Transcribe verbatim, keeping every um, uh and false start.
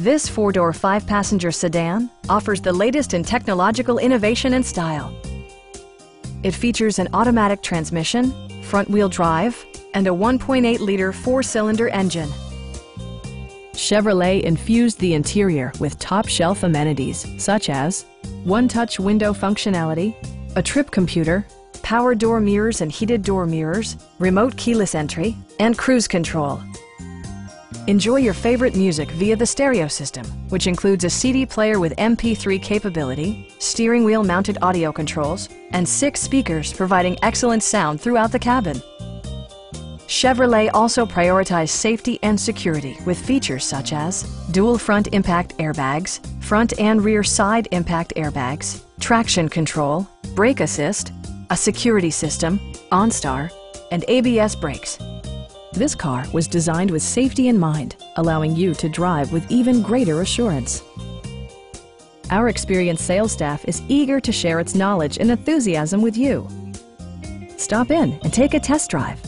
This four-door, five-passenger sedan offers the latest in technological innovation and style. It features an automatic transmission, front-wheel drive, and a one point eight liter four-cylinder engine. Chevrolet infused the interior with top-shelf amenities such as one-touch window functionality, a trip computer, power door mirrors and heated door mirrors, remote keyless entry, and cruise control. Enjoy your favorite music via the stereo system, which includes a C D player with M P three capability, steering wheel mounted audio controls, and six speakers providing excellent sound throughout the cabin. Chevrolet also prioritized safety and security with features such as dual front impact airbags, front and rear side impact airbags, traction control, brake assist, a security system, OnStar, and A B S brakes. This car was designed with safety in mind, allowing you to drive with even greater assurance. Our experienced sales staff is eager to share its knowledge and enthusiasm with you. Stop in and take a test drive.